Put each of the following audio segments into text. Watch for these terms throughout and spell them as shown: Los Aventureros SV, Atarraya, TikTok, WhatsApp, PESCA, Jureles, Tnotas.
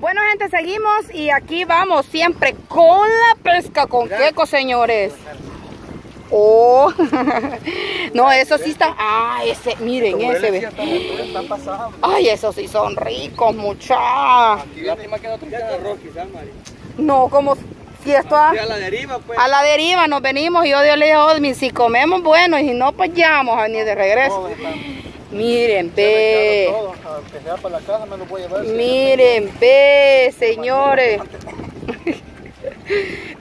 Bueno, gente, seguimos y aquí vamos siempre con la pesca con queco, señores. Oh, no, eso sí está. Ah, ese, miren, ese ve. Ay, esos sí son ricos, muchachos. No, como si esto a la deriva, pues. A la deriva nos venimos y yo le dije, Odmin, si comemos bueno y si no, pues ya vamos a venir de regreso. Miren, ve. Miren, ve, señores.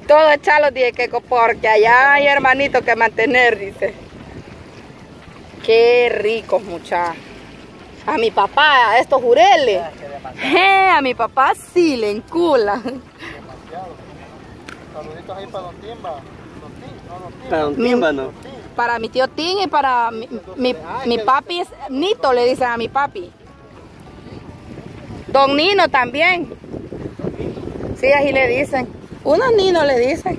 Todo echarlos de queco porque allá hay hermanito que mantener, dice. Qué ricos, muchachos. A mi papá, a estos jureles. A mi papá sí le encula. Saluditos ahí para don Timba. Don Timba, no. Para mi tío Tim y para mi papi, Nito le dicen a mi papi. Don Nino también. Sí, así le dicen. Unos Nino le dicen.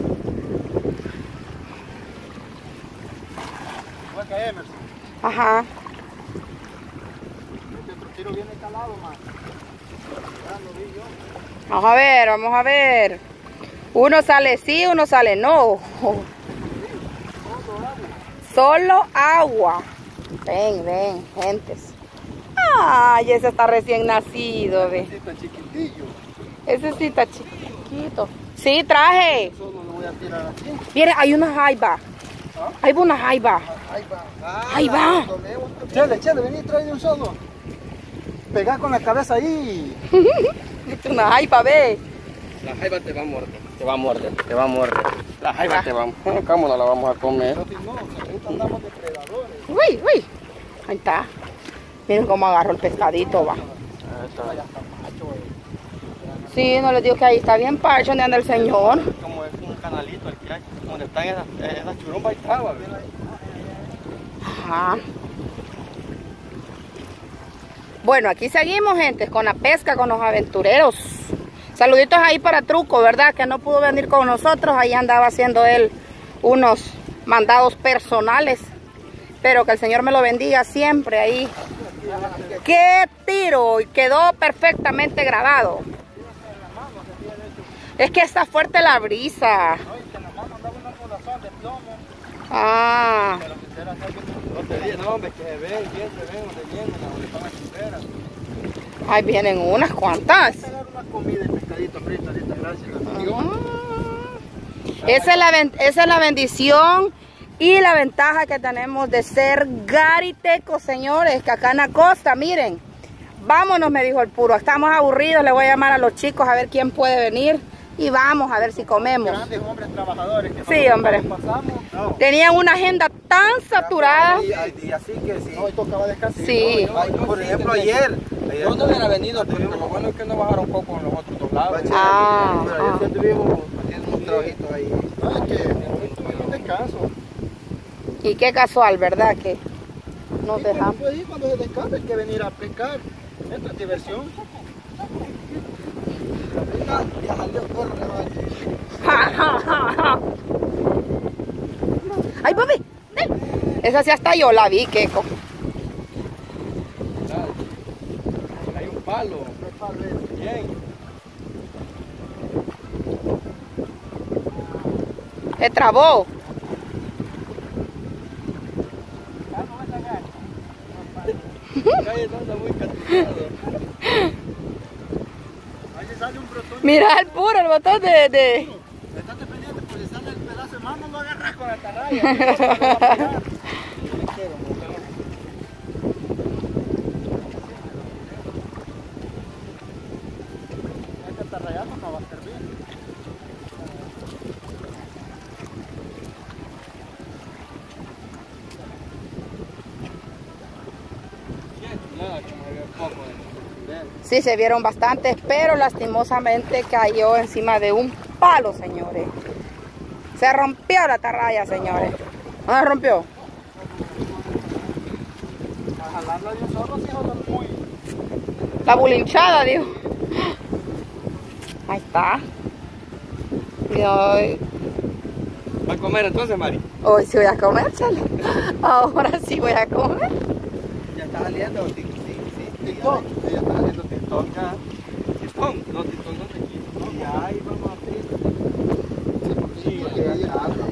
Ajá. Vamos a ver, vamos a ver. Uno sale sí, uno sale no. Solo agua. Ven, ven, gentes. Ay, ese está recién nacido, ve. Ese sí está chiquitillo. Ese sí está chiquito. Sí, traje. Solo lo voy a tirar aquí. Mire, hay una jaiba. ¿Ah? Hay una jaiba. Jaiba. Jaiba. Chele, chele, vení, trae de un solo. Pegá con la cabeza ahí. Una jaiba, ve. La jaiba te va a morder. Te va a morder, te va a morder. La jaiba te va a morder. ¿Cómo no la vamos a comer? No, ahorita andamos depredadores. Uy, uy. Ahí está. Miren cómo agarró el pescadito, va. Sí, no les digo que ahí está bien parcho donde anda el señor. Como es un canalito aquí, donde están esas churumbas y trabas. Ajá. Bueno, aquí seguimos, gente, con la pesca, con los aventureros. Saluditos ahí para Truco, ¿verdad? Que no pudo venir con nosotros. Ahí andaba haciendo él unos mandados personales. Pero que el Señor me lo bendiga siempre ahí. ¡Qué tiro! Y quedó perfectamente grabado. Es que está fuerte la brisa. Ah. Ahí vienen unas cuantas. Esa es la bendición y la ventaja que tenemos de ser garitecos, señores, que acá en la costa, miren. Vámonos, me dijo el puro, estamos aburridos, le voy a llamar a los chicos a ver quién puede venir y vamos a ver si comemos. Grandes hombres trabajadores. Que sí, hombre. Pasamos, no. Tenían una agenda tan saturada. Y así que sí. Hoy tocaba descansar. Sí. No, ay, por ejemplo, ayer no hubiera venido, pero lo bueno es que no bajaron poco en los otros dos lados. Ah. Ayer estuvimos haciendo un trabajito ahí. Ah, que tuvimos un descanso. Y qué casual, ¿verdad? Que nos dejamos. Cuando se descansa hay que venir a pescar. Esta es diversión. Ay, papi, esa sí hasta yo la vi, queco. Hay un palo. Se trabó. Mira el puro, el botón de... Estate pendiente, porque sale el pedazo de mano, no agarras con la atarraya. Sí, se vieron bastantes, pero lastimosamente cayó encima de un palo, señores. Se rompió la atarraya, señores. ¿No se rompió? La bulinchada, dijo. Ahí está. Y hoy... ¿Va a comer entonces, Mari? Hoy sí voy a comer, chale. Ahora sí voy a comer. ¿Ya está saliendo? Sí, sí, sí. ¿Tú? Sí, ya está saliendo. Toca, Titón, no, Titón no te quito. Ya, ahí vamos a abrir. Sí,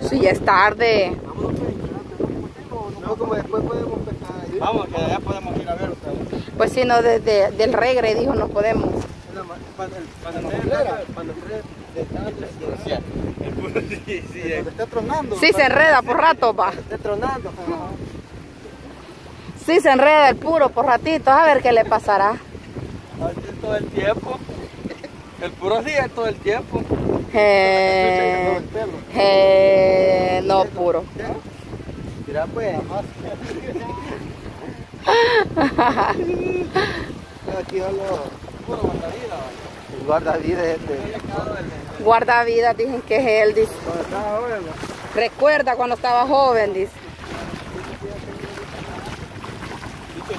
sí, ya es tarde. Vamos a no, como después podemos pescar ahí. Vamos, que allá podemos ir a ver ustedes. Pues si no, desde del regre, dijo, no podemos. Sí, se enreda por rato, va. Está tronando. Sí, se enreda el puro por ratitos, a ver qué le pasará. Todo el tiempo. El puro sigue todo el tiempo. No, puro. Mira, pues. Aquí puro guardavidas. Guardavidas este. Guardavidas, dicen que es él, dice. Cuando estaba joven. Recuerda cuando estaba joven, dice.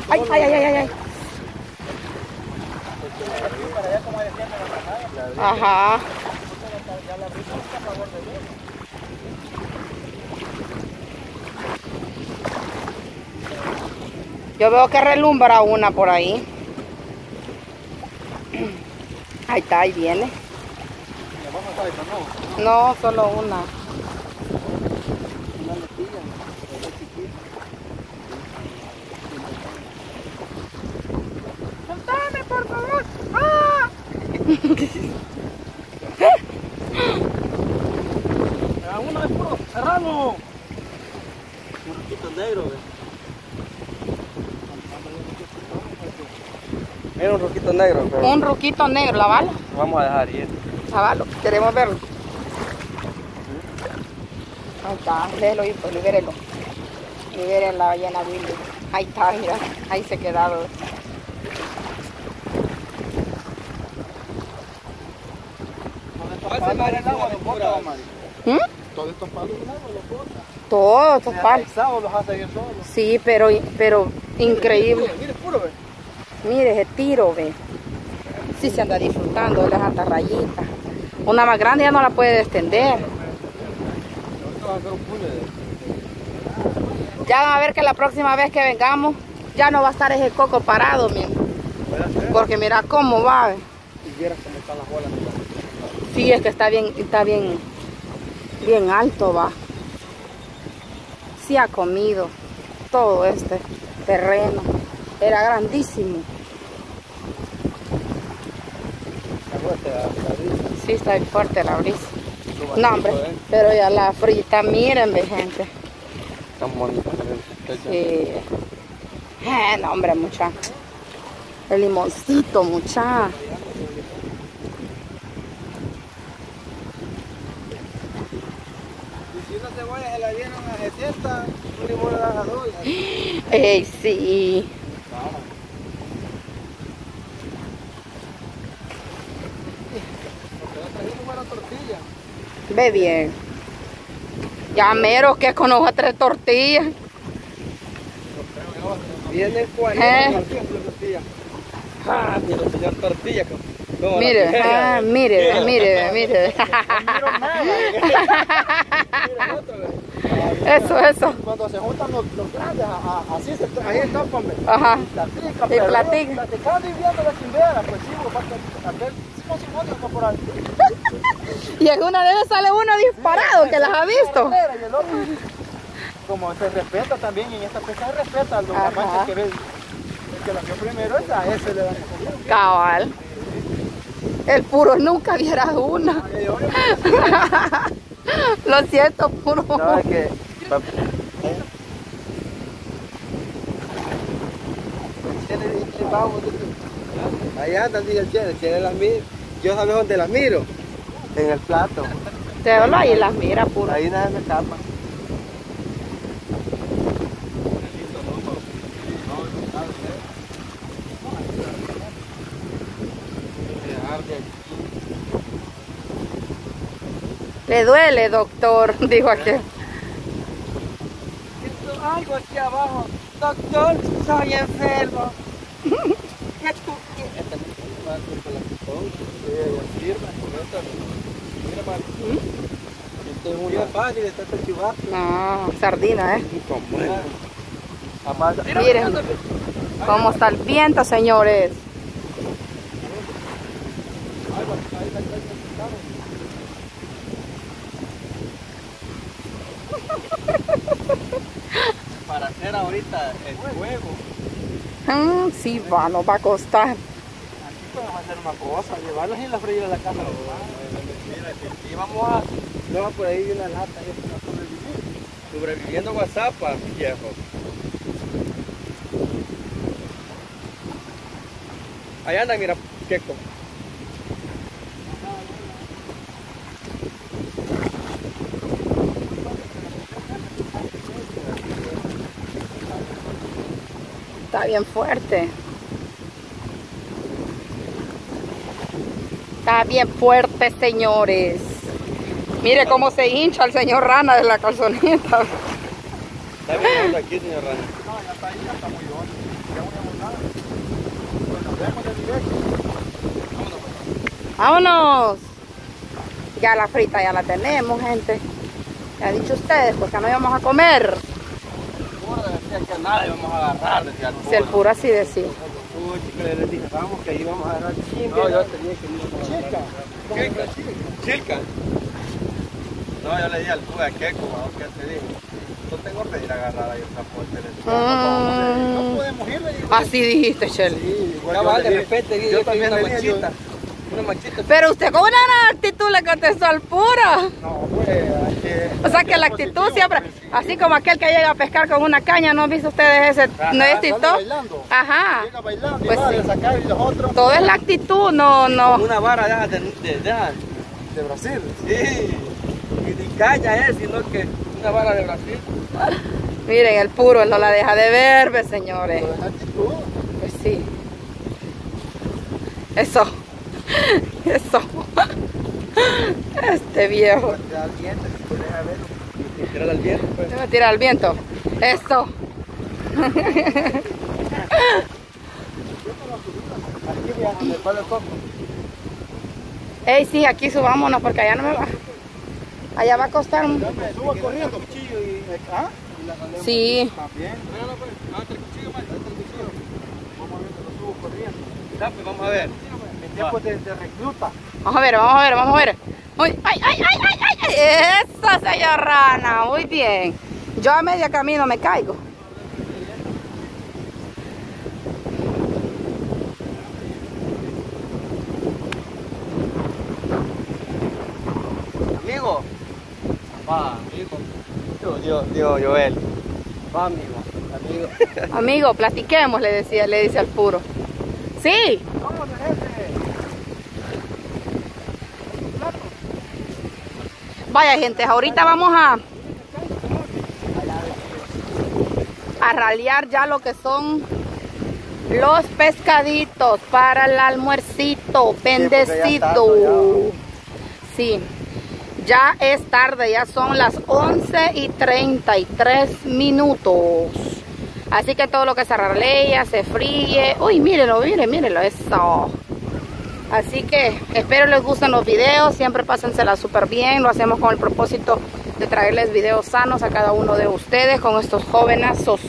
Ay, ay, ay, ay, ay. Ajá. Yo veo que relumbra una por ahí. Ahí está, ahí viene. No, solo una. ¡Soltame, por favor! ¡Ah! ¡A uno de puro serrano! Un poquito negro, ¿eh? Era un roquito negro. Pero... un roquito negro, la bala. Vamos a dejar ir. La bala, queremos verlo. Ahí está, déjelo ir, pues libérelo. Liberen la ballena Willy. Ahí está, mira, ahí se quedaron. Todos estos palos los bota. Todos estos palos. Los hace yo solo. Sí, pero increíble. Mire, puro, ve. Mire ese tiro, ve. Sí se anda disfrutando de las atarrayitas. Una más grande ya no la puede extender. Ya van a ver que la próxima vez que vengamos ya no va a estar ese coco parado, miren. Porque mira cómo va. Y vieras cómo están las bolas. Sí, es que está bien alto, va. Sí ha comido todo este terreno. Era grandísimo. Sí, está bien fuerte la brisa. No, hombre, pero ya la frita, miren, ve, gente. Tan bonita. Sí. No, hombre, mucha. El limoncito, mucha. Una cebolla se la dieron a 70, un limón a las 2. ¡Ey, sí! Ve bien. Ya mero que con hoja 3 tortillas. Viene el cuaderno de tortillas. ¡Ah! Tiene que señor tortilla. Mire, mire, mire, mire. Eso. Cuando se juntan los grandes, así se ahí están, hombre. Ajá. Y platican. Platicando y viendo la chimbera, pues sí, porque y alguna vez sale uno disparado, que las ha visto. Como se respeta también, en esta pesca se respeta los mamanches que ven. El que la vio primero es a ese le da la cabal. El puro nunca viera una. Lo siento, puro. No, es que... allá andan el chile las miro. Yo sabes dónde las miro. En el plato. Te hablo ahí las mira, puro. Ahí nada me escapa. Le duele, doctor, dijo aquel. Siento algo aquí abajo. Doctor, soy enfermo. ¿Qué tú quieres? No, sardina, ¿eh? Miren cómo está el viento, señores. Para hacer ahorita el huevo. Sí, va, nos va a costar. Aquí podemos hacer una cosa, llevarlas y las freír a la casa. Y vamos a... Luego por ahí una lata. Sobreviviendo WhatsApp, viejo. Allá anda, mira, Checo. Está bien fuerte. Está bien fuerte, señores. Mire cómo se hincha el señor Rana de la calzoneta. Está bien aquí, señor Rana. No, ya está ahí, ya está muy bueno. Ya voy a montar. Bueno, nos vemos de directo. Vámonos. Ya la frita ya la tenemos, gente. Ya han dicho ustedes, pues que no íbamos a comer. Que nada íbamos a agarrar, decía el puro así decía. Le dije, vamos que ahí vamos a agarrar. No, yo tenía que ir a Chilca. Chilca. No, yo le dije al puro a Keco, ¿qué te digo? No tengo que ir a agarrar ahí otra puerta. No podemos ir. Así dijiste, Chele. Sí, igual de repente yo también una machita. Una machita. Pero usted con una actitud le contestó al puro. No, pues. O sea que la actitud siempre, así como aquel que llega a pescar con una caña, ¿no han visto ustedes ese? ¿No es TikTok? Ajá. Llega bailando, pues va, sí. Sacar y los otros. Todo es la actitud, no. Una vara de Brasil. Sí. Y ni caña es, sino que una vara de Brasil. Miren, el puro no la deja de ver, ¿ves, señores? Todo es actitud. Pues sí. Eso. Este viejo. Tirar al viento, pues. Debe tirar al viento. Eso. Ey, sí, aquí subámonos porque allá no me va. Allá va a costar un... Subo corriendo. Sí. Vamos a ver. En tiempo de recluta. Vamos a ver. ¡Ay! ¡Esa, señor Rana! Muy bien. Yo a medio camino me caigo. Amigo. Digo, Joel. Va, amigo, platiquemos, le dice al puro. Sí. Vaya, gente, ahorita vamos a ralear ya lo que son los pescaditos para el almuercito, bendecido. Sí, ya es tarde, ya son las 11:33. Así que todo lo que se ralea, se fríe. Uy, mírenlo, eso. Así que espero les gusten los videos, siempre pásensela súper bien, lo hacemos con el propósito de traerles videos sanos a cada uno de ustedes, con estos jovenazos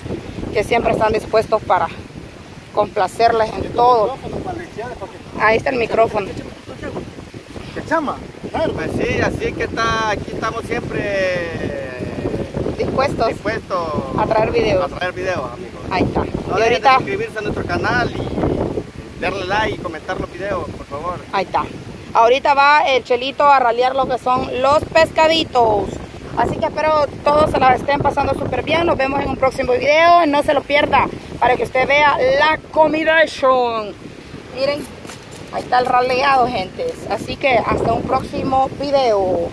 que siempre están dispuestos para complacerles en todo. Ahí está el micrófono. ¿Qué chama? Pues sí, así que aquí estamos siempre dispuestos a traer videos. Amigos. Ahí está. No dejen de suscribirse a nuestro canal y darle like y comentar los videos. Ahí está. Ahorita va el Chelito a ralear lo que son los pescaditos. Así que espero todos se la estén pasando súper bien. Nos vemos en un próximo video. No se lo pierda para que usted vea la comidation. Miren, ahí está el raleado, gente. Así que hasta un próximo video.